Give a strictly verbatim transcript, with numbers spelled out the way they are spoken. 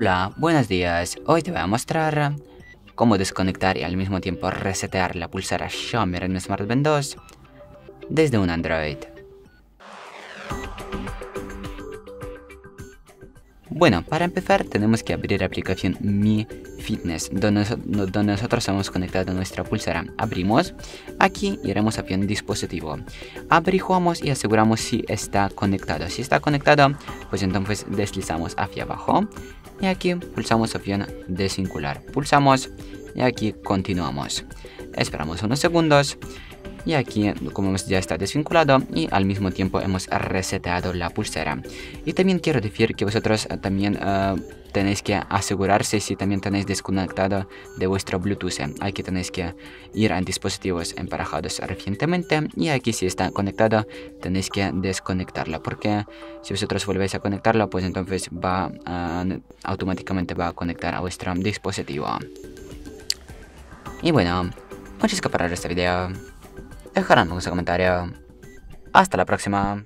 Hola, buenos días, hoy te voy a mostrar cómo desconectar y al mismo tiempo resetear la pulsera Xiaomi Redmi Smart Band dos desde un Android. Bueno, para empezar tenemos que abrir la aplicación Mi Fitness, donde, donde nosotros hemos conectado nuestra pulsera. Abrimos, aquí iremos a dispositivo, averiguamos y aseguramos si está conectado. Si está conectado, pues entonces deslizamos hacia abajo. Y aquí pulsamos opción de singular, pulsamos y aquí continuamos. Esperamos unos segundos y aquí, como vemos, ya está desvinculado y al mismo tiempo hemos reseteado la pulsera. Y también quiero decir que vosotros también uh, tenéis que asegurarse si también tenéis desconectado de vuestro Bluetooth. Aquí tenéis que ir a dispositivos emparejados recientemente y aquí, si está conectado, tenéis que desconectarlo, porque si vosotros volvéis a conectarlo, pues entonces va uh, automáticamente va a conectar a vuestro dispositivo. Y bueno, muchas gracias por ver este video. Dejarán un comentario. Hasta la próxima.